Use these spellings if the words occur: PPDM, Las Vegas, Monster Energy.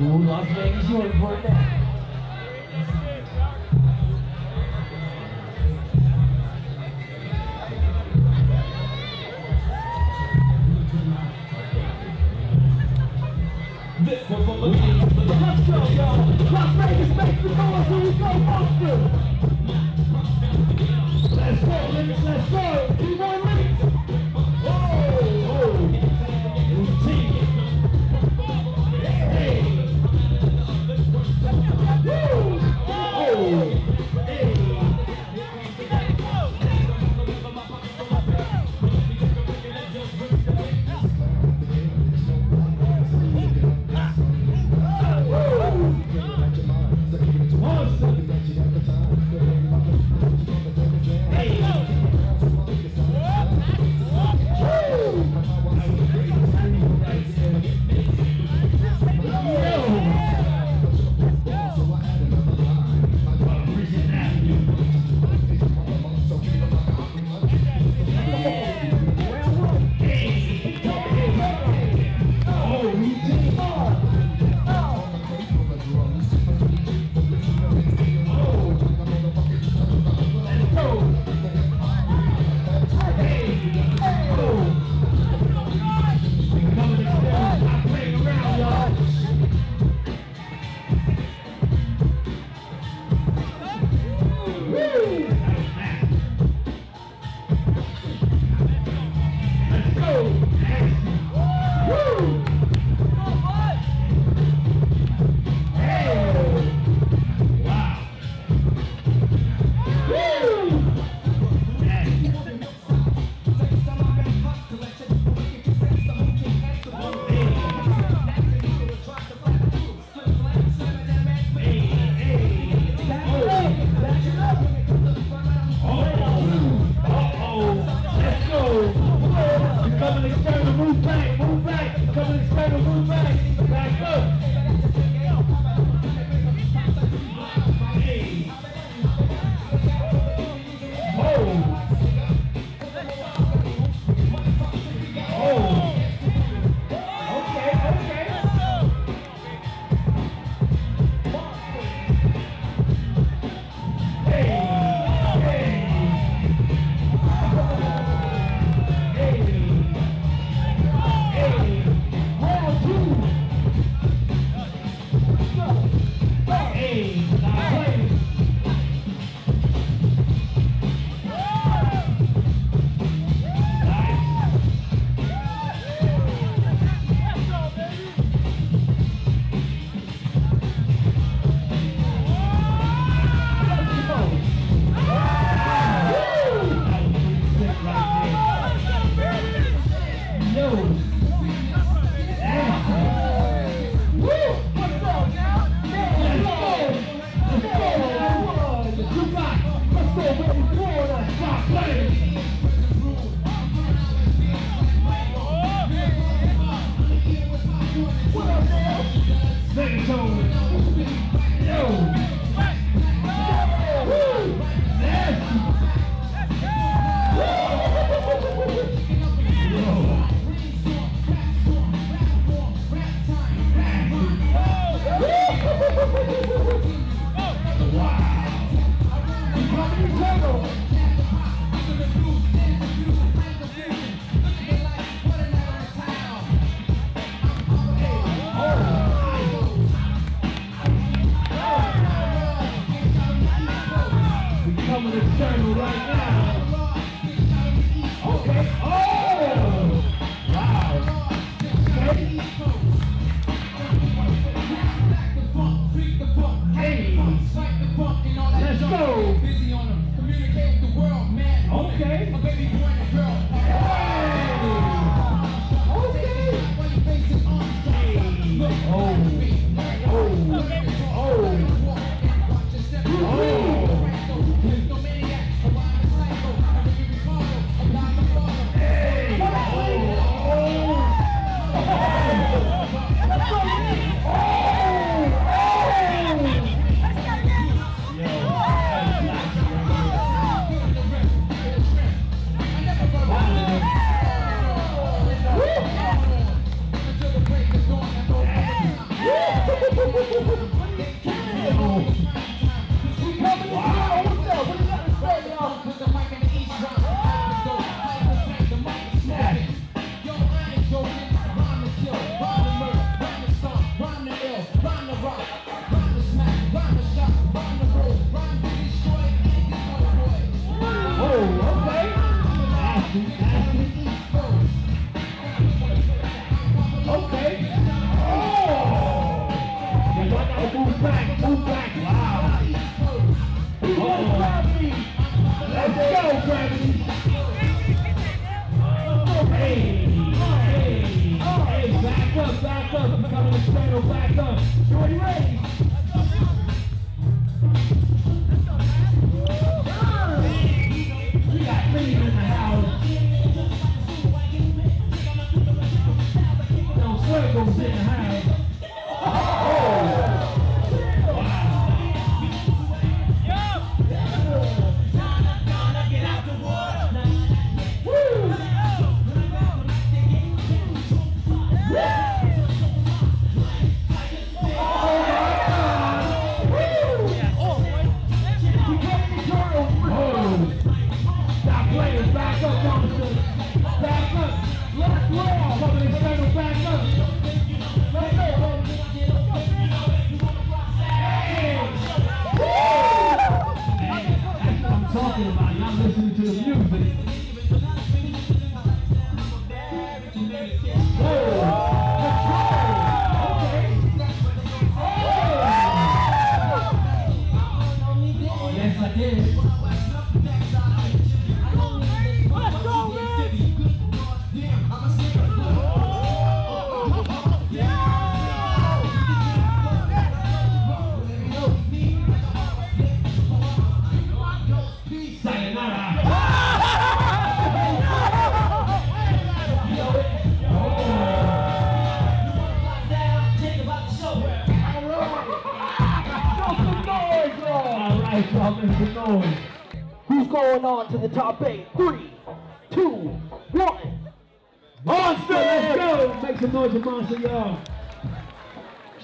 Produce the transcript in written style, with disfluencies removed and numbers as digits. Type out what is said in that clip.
Ooh, Las Vegas, you're important now. This one's on the let's go, y'all. Las Vegas makes the noise when we go monster. Let's go, niggas, let's go. Keep on niggas. Woo! back up. I'm coming to channel back up. You ain't ready. We got me in the house. No circles in the house. Who's going on to the top 8? 3, 2, 1. Monster, let's go! Make some noise for Monster, y'all.